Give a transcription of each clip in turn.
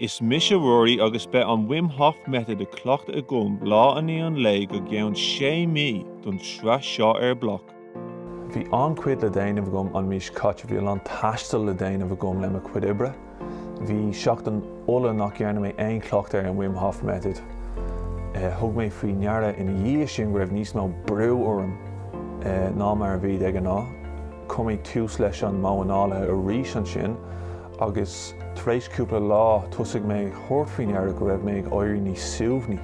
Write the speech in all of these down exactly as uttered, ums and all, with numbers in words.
Is missionári agus be an Wim Hof Method a clocht a gum lá aní an lé go geann sé mí don sra seo ar bloc. Bhí an cuid le déanamh a gum an mís cait bhí an taistil le déanamh a gum le a cuid ibre. Bhí seacht an ola nach dhearna mé aon clocht ar an Wim Hof Method. Thug mé faoi neara ina dhiaidh sin go raibh níos mó brú orm ná mar a bhí ag an ná. Cumig tús leis an mánálthe a rís an sin agus tréis cúpla lá tusaigh mé thortfaoin ar go raibh mé ag oirí ní siúmhní.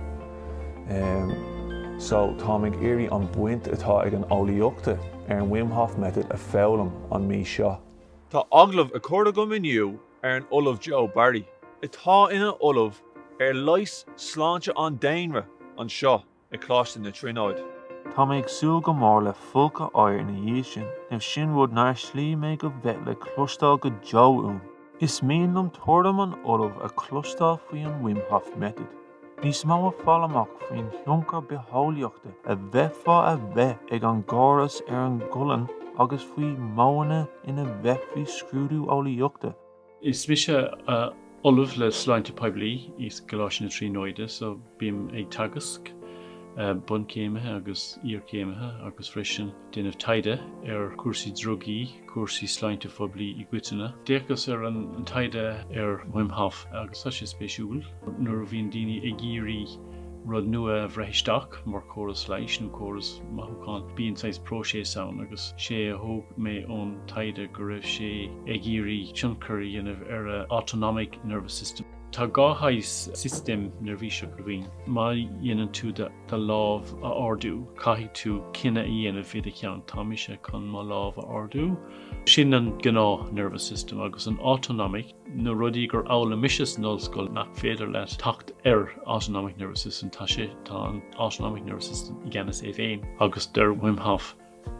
So tá ag éirí an buint atá ag an eolaíochta ar an Wim Hof Method a foghlaim an mí seo. Tá aglah a cuir agam inniu ar an ulamh Joe Barry. Atá ina ulamh ar leis sláinte an daonra an seo i cláiste na tríonóid. Tá mé ag súil go mór le fulca oir na dhiaidh sin, nó sin bhd nár slí mé go bheith le clústáil go Joe úm. Is mílumm tuairim an ulamh a clústáil faoi an Wim Hof Method. Níos mó a fáil amach faoin tionchar beálaíochta a bheith fá a bheith ag an gcóras ar an gCullainn agus faoi modhanna ina bheith faoi scrúdú eolaíochta. Is mis a ulamh le sláinte poiblí is gláiste na tríonóide, so bím é tagasc. Bun céimithe agus íor céimithe agus freisin déanamh taide ar cuasaí drogaí, cuasaí sláinte poiblí i gcuiteanna. Deachas ar an taide ar Wim Hof agus tá sé spéisiúil. Nuair a bhíonn daoine ag iarraí rud nua a bhreithisteach mar córas leis nó córas maithúcháin. Bíonn sais próiseas ann agus sé a thóg mé ón taide go raibh sé ag iarraí tionchar dhéanamh ar an autonomic nervous system. Tá gáthais system nervvíse go bhín. Má dhéanaan tú de lámh a ardú, caithfidh tú cinna dhéanamh fad a cheann táimse chun má lámh a ardú. Sin an gná nervous system agus an autonomic na rudaí gur ála misis nol scoil nach féidir le tacht ar autonomic nervous system tá sé tá an autonomic nervous system i gceannas é féin agus d'fhéadfadh Wim Hof.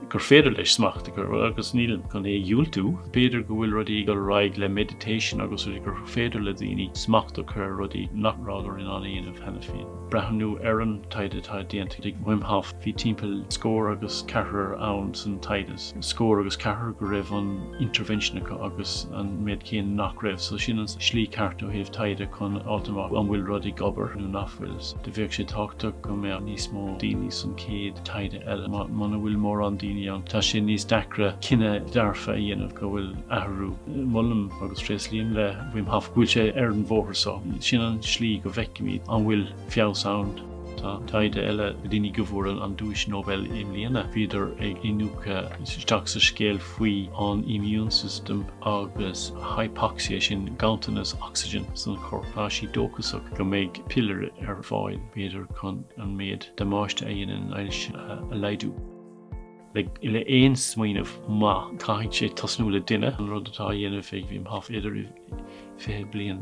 Gur féidir leis smacht agus níl chun é dhiúil tú. Béidir go bhfuil rudaí gur raig le meditation agus rudaí gur féidir le daoine smacht a chur rudaí nachrágur in an aonmh hena féin. Breithiú ar an taide tá déanta ag Wim Hof bhí timpeall scór agus ceathair ann san taides. Scór agus ceathair go raibh an intervention acu agus an méid cén nach raibh, so sin an slí ceartú thaobh taide chun áitimh an bhfuil rudaí gobar nó nachfuil. De bheadh sé táachta go mé níos mó daoine san céad taide eile mna bhfuil mór an daoine. Tá sé níos dacra cinna dearfa a dhéanamh go bhfuil athú. Mulam agus trééis líon le Wim Hof bhfuil sé ar an bhórthasá. Sin an slí go bhheicimid an bhfuil feabhsán. Tá taide eile daoine go bhfuil an dúis Nobel im líana. Bhíidir ag inúcha teachsa scéal faoi an immune system agus hypoxia sin gantanas oxygen san chorpá sí dóchasach go méid pillar ar bháil. Bhíidir chun an méid demáiste a dhéanaan eis a leidú. Le éon smaoinemh má caiid sé tasnú le duine an rud atá dhéanamh ag Wim Hof idir fé blion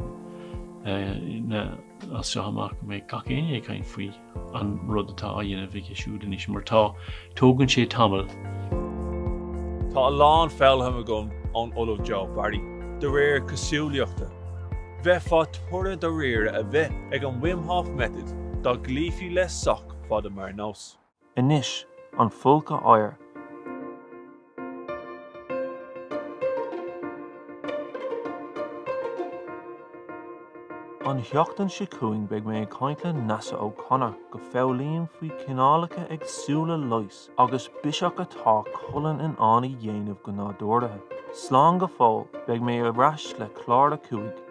as se amach mé gacéine é caiin faoi an rud atá dhéanamh ag siúd níos martá tógann sé tamil. Tá a lán fellham a gom an ulamh Joe Barry de réir cosúlaíochta. Bheith fá tuaire do réire a bheith ag an Wim Hof Method dá glífiú le soch fada mar nós. Inis an fulca oir. An heochtan sé cúing beag mé caiint le NASA O'Connor go foghlaíonn faoi cineálacha ag súla lois agus biseach atá chulann in annaí dhéanamh go nádúirthe. Slán go fáil beag mé a bhreis le chláir a cúig.